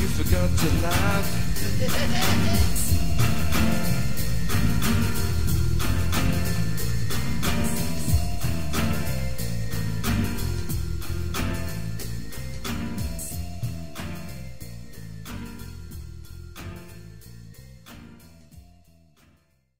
You forgot to laugh.